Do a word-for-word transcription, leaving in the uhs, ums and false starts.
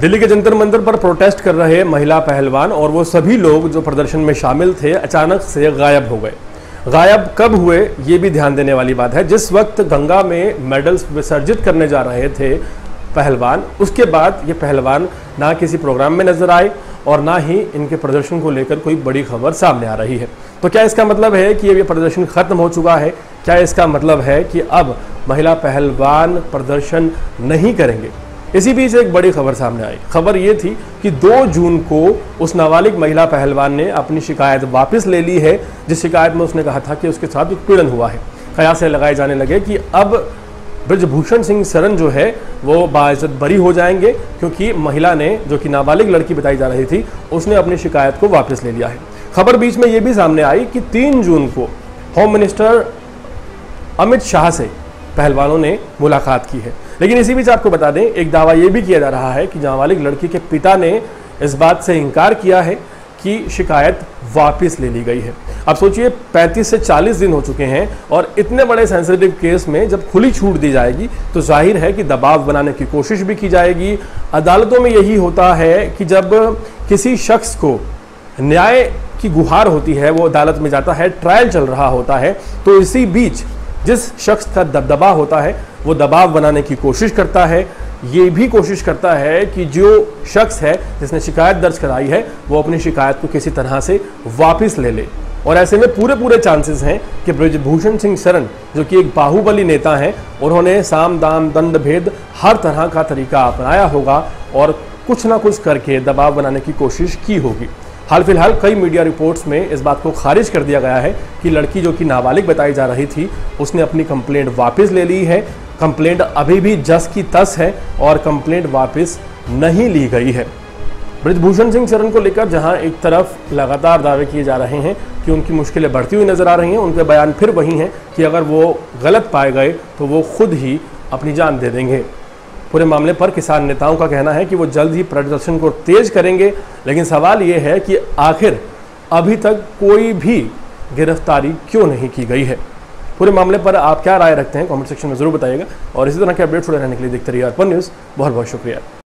दिल्ली के जंतर मंतर पर प्रोटेस्ट कर रहे महिला पहलवान और वो सभी लोग जो प्रदर्शन में शामिल थे अचानक से गायब हो गए। गायब कब हुए ये भी ध्यान देने वाली बात है। जिस वक्त गंगा में मेडल्स विसर्जित करने जा रहे थे पहलवान, उसके बाद ये पहलवान ना किसी प्रोग्राम में नजर आए और ना ही इनके प्रदर्शन को लेकर कोई बड़ी खबर सामने आ रही है। तो क्या इसका मतलब है कि ये प्रदर्शन खत्म हो चुका है? क्या इसका मतलब है कि अब महिला पहलवान प्रदर्शन नहीं करेंगे? इसी बीच एक बड़ी खबर सामने आई। खबर ये थी कि दो जून को उस नाबालिग महिला पहलवान ने अपनी शिकायत वापस ले ली है, जिस शिकायत में उसने कहा था कि उसके साथ उत्पीड़न हुआ है। कयासे लगाए जाने लगे कि अब बृजभूषण सिंह शरण जो है वो बाइज्जत बरी हो जाएंगे, क्योंकि महिला ने, जो कि नाबालिग लड़की बताई जा रही थी, उसने अपनी शिकायत को वापस ले लिया है। खबर बीच में ये भी सामने आई कि तीन जून को होम मिनिस्टर अमित शाह से पहलवानों ने मुलाकात की है। लेकिन इसी बीच आपको बता दें, एक दावा ये भी किया जा रहा है कि नाबालिग लड़की के पिता ने इस बात से इनकार किया है कि शिकायत वापस ले ली गई है। अब सोचिए, पैंतीस से चालीस दिन हो चुके हैं और इतने बड़े सेंसिटिव केस में जब खुली छूट दी जाएगी तो जाहिर है कि दबाव बनाने की कोशिश भी की जाएगी। अदालतों में यही होता है कि जब किसी शख्स को न्याय की गुहार होती है, वो अदालत में जाता है, ट्रायल चल रहा होता है, तो इसी बीच जिस शख्स का दबदबा होता है वो दबाव बनाने की कोशिश करता है। ये भी कोशिश करता है कि जो शख्स है जिसने शिकायत दर्ज कराई है वो अपनी शिकायत को किसी तरह से वापस ले ले। और ऐसे में पूरे पूरे चांसेस हैं कि बृजभूषण सिंह शरण, जो कि एक बाहुबली नेता हैं, उन्होंने साम दाम दंड भेद हर तरह का तरीका अपनाया होगा और कुछ ना कुछ करके दबाव बनाने की कोशिश की होगी। हाल फिलहाल कई मीडिया रिपोर्ट्स में इस बात को खारिज कर दिया गया है कि लड़की, जो कि नाबालिग बताई जा रही थी, उसने अपनी कंप्लेंट वापस ले ली है। कंप्लेंट अभी भी जस की तस है और कंप्लेंट वापस नहीं ली गई है। बृजभूषण सिंह शरण को लेकर जहां एक तरफ लगातार दावे किए जा रहे हैं कि उनकी मुश्किलें बढ़ती हुई नजर आ रही हैं, उनके बयान फिर वही हैं कि अगर वो गलत पाए गए तो वो खुद ही अपनी जान दे देंगे। पूरे मामले पर किसान नेताओं का कहना है कि वो जल्द ही प्रदर्शन को तेज करेंगे। लेकिन सवाल ये है कि आखिर अभी तक कोई भी गिरफ्तारी क्यों नहीं की गई है? पूरे मामले पर आप क्या राय रखते हैं, कमेंट सेक्शन में जरूर बताइएगा। और इसी तरह के अपडेट छुड़े रहने के लिए देखते रहिए अर्पण न्यूज़। बहुत बहुत शुक्रिया।